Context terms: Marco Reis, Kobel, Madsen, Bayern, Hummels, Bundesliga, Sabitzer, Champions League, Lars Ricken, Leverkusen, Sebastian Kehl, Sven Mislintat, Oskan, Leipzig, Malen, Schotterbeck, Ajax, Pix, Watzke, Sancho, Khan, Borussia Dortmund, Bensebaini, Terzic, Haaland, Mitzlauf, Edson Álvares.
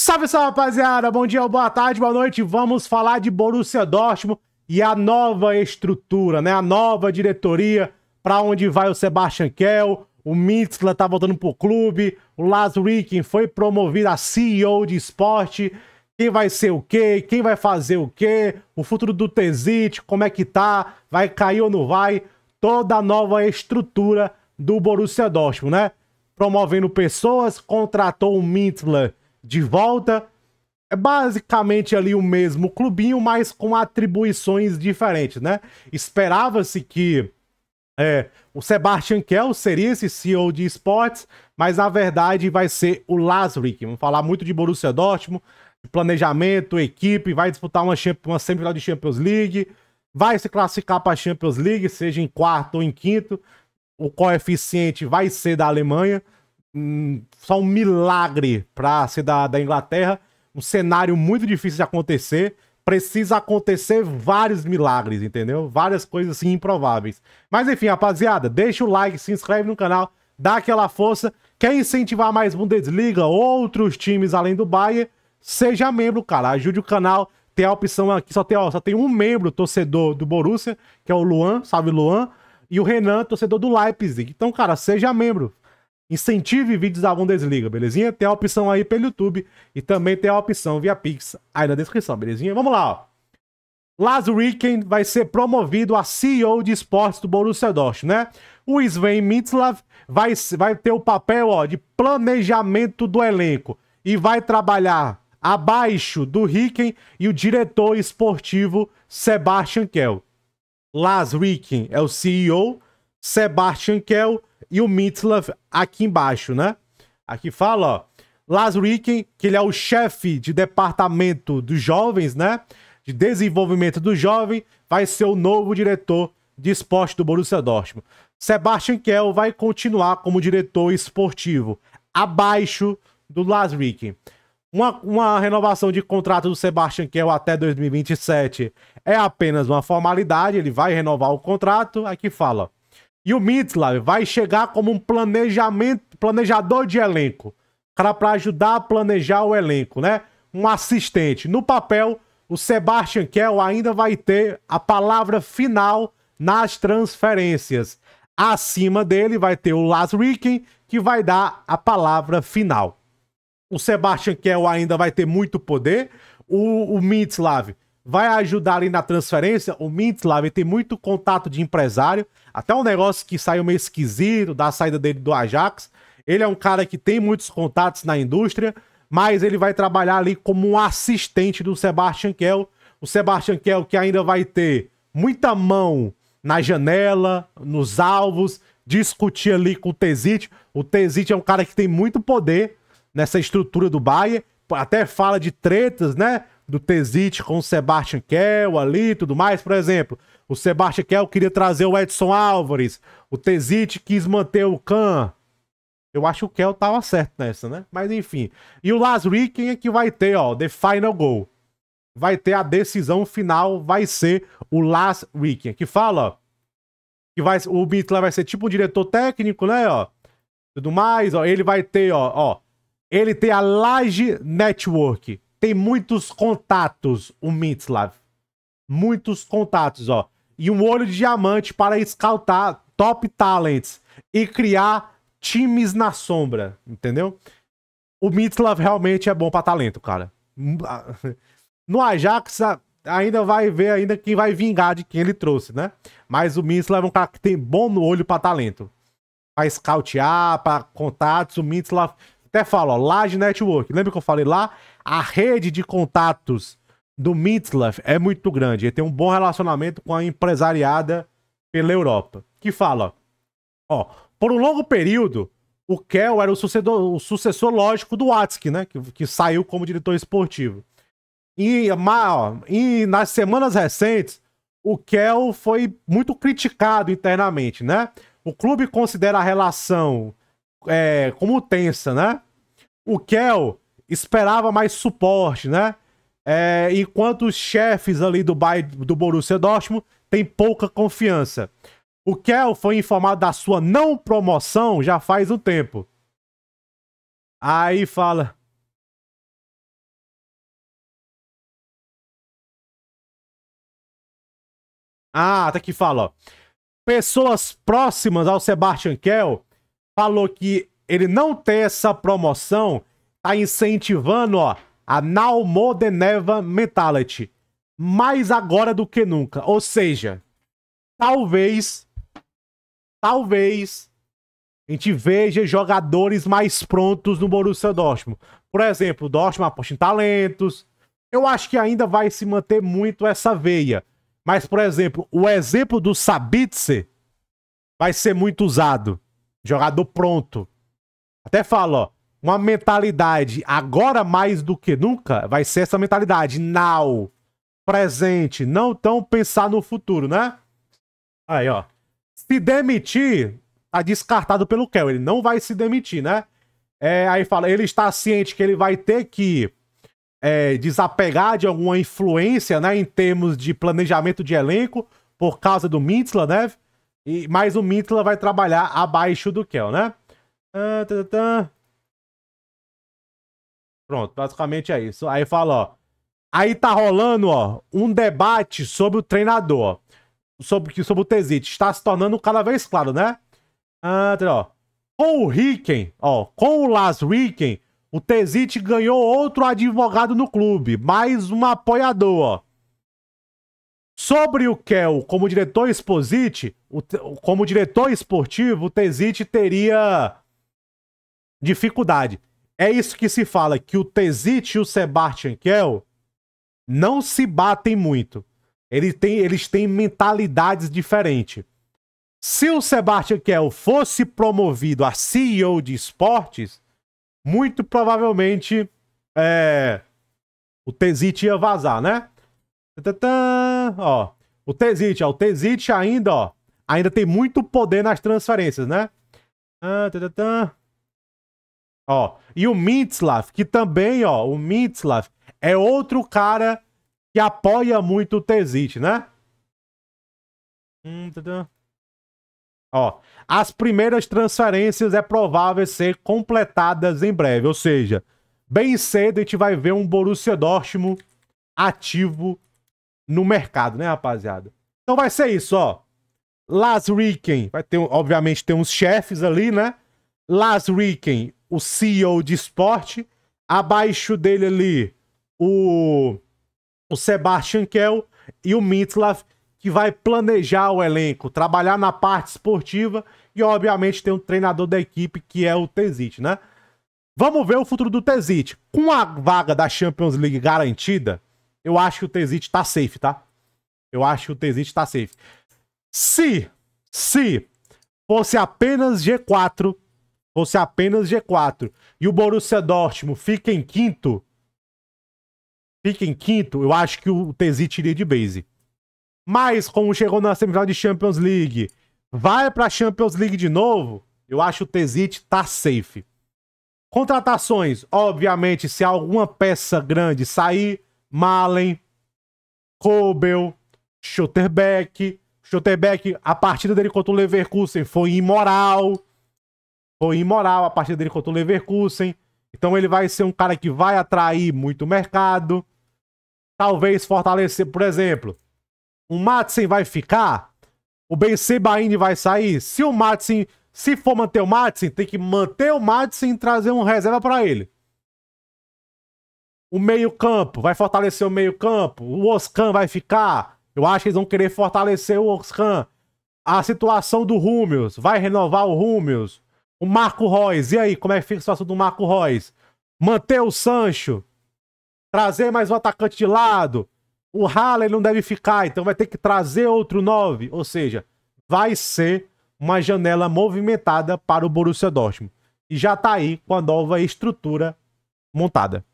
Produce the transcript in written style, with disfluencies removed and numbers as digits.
Salve, salve, rapaziada! Bom dia, boa tarde, boa noite. Vamos falar de Borussia Dortmund e a nova estrutura, né? A nova diretoria, para onde vai o Sebastian Kehl, o Mitzlauf tá voltando pro clube, o Lars Ricken foi promovido a CEO de esporte. Quem vai ser o quê? Quem vai fazer o quê? O futuro do Terzic, como é que tá? Vai cair ou não vai? Toda a nova estrutura do Borussia Dortmund, né? Promovendo pessoas, contratou o Mitzlauf de volta. É basicamente ali o mesmo clubinho, mas com atribuições diferentes, né? Esperava-se que o Sebastian Kehl seria esse CEO de esportes, mas na verdade vai ser o Lars Ricken. Vamos falar muito de Borussia Dortmund, de planejamento, equipe, vai disputar uma semifinal de Champions League, vai se classificar para a Champions League, seja em quarto ou em quinto. O coeficiente vai ser da Alemanha. Só um milagre para ser da Inglaterra. Um cenário muito difícil de acontecer. Precisa acontecer vários milagres, entendeu? Várias coisas assim improváveis. Mas enfim, rapaziada, deixa o like, se inscreve no canal, dá aquela força. Quer incentivar mais Bundesliga, outros times além do Bayern? Seja membro, cara. Ajude o canal. Tem a opção aqui, só tem um membro torcedor do Borussia, que é o Luan, salve Luan, e o Renan, torcedor do Leipzig. Então, cara, seja membro. Incentive vídeos da Bundesliga, belezinha? Tem a opção aí pelo YouTube e também tem a opção via Pix aí na descrição, belezinha? Vamos lá, ó. Lars Ricken vai ser promovido a CEO de esportes do Borussia Dortmund, né? O Sven Mislintat vai ter o papel, ó, de planejamento do elenco e vai trabalhar abaixo do Ricken e o diretor esportivo Sebastian Kehl. Lars Ricken é o CEO, Sebastian Kehl e o Mitzlauf aqui embaixo, né? Aqui fala, ó, Lars Ricken, que ele é o chefe de departamento dos jovens, né? De desenvolvimento do jovem, vai ser o novo diretor de esporte do Borussia Dortmund. Sebastian Kehl vai continuar como diretor esportivo, abaixo do Lars Ricken. Uma renovação de contrato do Sebastian Kehl até 2027 é apenas uma formalidade, ele vai renovar o contrato, aqui fala. E o Mitzlauf vai chegar como um planejador de elenco, cara, para ajudar a planejar o elenco, né? Um assistente. No papel, o Sebastian Kehl ainda vai ter a palavra final nas transferências. Acima dele vai ter o Lars Ricken, que vai dar a palavra final. O Sebastian Kehl ainda vai ter muito poder. O Mitzlauf vai ajudar ali na transferência. O Mitzlauf tem muito contato de empresário. Até um negócio que saiu meio esquisito da saída dele do Ajax. Ele é um cara que tem muitos contatos na indústria, mas ele vai trabalhar ali como um assistente do Sebastian Kehl. O Sebastian Kehl que ainda vai ter muita mão na janela, nos alvos, discutir ali com o Terzic. O Terzic é um cara que tem muito poder nessa estrutura do Bayern. Até fala de tretas, né? Do Terzic com o Sebastian Kehl ali e tudo mais. Por exemplo, o Sebastian Kehl queria trazer o Edson Álvares. O Terzic quis manter o Khan. Eu acho que o Kehl tava certo nessa, né? Mas enfim. E o Lars Ricken é que vai ter, ó, the final goal. Vai ter a decisão final, vai ser o Lars Ricken. Que fala, ó, que o Mitzlauf vai ser tipo um diretor técnico, né, ó. Tudo mais, ó. Ele vai ter, ó. Ele tem a large network. Tem muitos contatos, o Mitzlauf. Muitos contatos, ó. E um olho de diamante para escaltar top talents e criar times na sombra, entendeu? O Mitzlauf realmente é bom pra talento, cara. No Ajax, ainda vai ver ainda quem vai vingar de quem ele trouxe, né? Mas o Mitzlauf é um cara que tem bom no olho pra talento. Pra scoutear, pra contatos, o Mitzlauf... Até falo, ó, Large Network. Lembra que eu falei lá? A rede de contatos do Mitzlauf é muito grande. Ele tem um bom relacionamento com a empresariada pela Europa. Que fala, ó, por um longo período, o Kehl era o sucessor lógico do Watzke, né? Que saiu como diretor esportivo. E nas semanas recentes, o Kehl foi muito criticado internamente, né? O clube considera a relação... como tensa, né? O Kehl esperava mais suporte, né? Enquanto os chefes ali do Borussia Dortmund têm pouca confiança. O Kehl foi informado da sua não promoção já faz um tempo. Aí fala... Ah, tá aqui, fala, ó. Pessoas próximas ao Sebastian Kehl falou que ele não ter essa promoção tá incentivando, ó, a Now More Than Ever Mentality. Mais agora do que nunca. Ou seja, talvez a gente veja jogadores mais prontos no Borussia Dortmund. Por exemplo, o Dortmund aposta em talentos. Eu acho que ainda vai se manter muito essa veia. Mas, por exemplo, o exemplo do Sabitzer vai ser muito usado. Jogador pronto. Até falo, ó, uma mentalidade agora mais do que nunca vai ser essa mentalidade. Now. Presente. Não tão pensar no futuro, né? Aí, ó. Se demitir, tá descartado pelo Kehl. Ele não vai se demitir, né? É, aí fala, ele está ciente que ele vai ter que desapegar de alguma influência, né, em termos de planejamento de elenco, por causa do Mitzla, né? E, mas o Mitzla vai trabalhar abaixo do Kehl, né? Pronto, basicamente é isso. Aí fala, ó, aí tá rolando, ó, um debate sobre o treinador, ó, sobre o Terzic. Está se tornando cada vez claro, né? Ó, com o Ricken, ó, com o Lars Ricken, o Terzic ganhou outro advogado no clube, mais um apoiador, ó. Sobre o Kehl como diretor exposite, como diretor esportivo, o Terzic teria dificuldade. É isso que se fala, que o Terzic e o Sebastian Kehl não se batem muito. Eles têm mentalidades diferentes. Se o Sebastian Kehl fosse promovido a CEO de esportes, muito provavelmente o Terzic ia vazar, né? Ó, o Terzic ainda, ó, ainda tem muito poder nas transferências, né? Ó, e o Mitzlauf, que também, ó, o Mitzlauf é outro cara que apoia muito o Terzic, né? Ó, as primeiras transferências é provável ser completadas em breve, ou seja, bem cedo a gente vai ver um Borussia Dortmund ativo no mercado, né, rapaziada? Então vai ser isso, ó. Lars Ricken, vai ter, obviamente, tem uns chefes ali, né? Lars Ricken, o CEO de esporte, abaixo dele ali o Sebastian Kehl e o Mitzlaff, que vai planejar o elenco, trabalhar na parte esportiva e, obviamente, tem um treinador da equipe que é o Terzic, né? Vamos ver o futuro do Terzic. Com a vaga da Champions League garantida, eu acho que o Terzic tá safe, tá? Eu acho que o Terzic tá safe. Se fosse apenas G4, e o Borussia Dortmund fica em quinto, eu acho que o Terzic iria de base. Mas, como chegou na semifinal de Champions League, vai pra Champions League de novo, eu acho que o Terzic tá safe. Contratações, obviamente, se alguma peça grande sair, Malen, Kobel, Schotterbeck. Schotterbeck, a partida dele contra o Leverkusen foi imoral. A partida dele contra o Leverkusen. Então ele vai ser um cara que vai atrair muito mercado. Talvez fortalecer, por exemplo... O Madsen vai ficar? O Bensebaini vai sair? Se o Madsen, se for manter o Madsen, tem que manter o Madsen e trazer um reserva para ele. O meio-campo, vai fortalecer o meio-campo? O Oskan vai ficar? Eu acho que eles vão querer fortalecer o Oskan. A situação do Hummels, vai renovar o Hummels? O Marco Reis, e aí, como é que fica a situação do Marco Reis? Manter o Sancho? Trazer mais um atacante de lado? O Haaland não deve ficar, então vai ter que trazer outro 9. Ou seja, vai ser uma janela movimentada para o Borussia Dortmund. E já tá aí com a nova estrutura montada.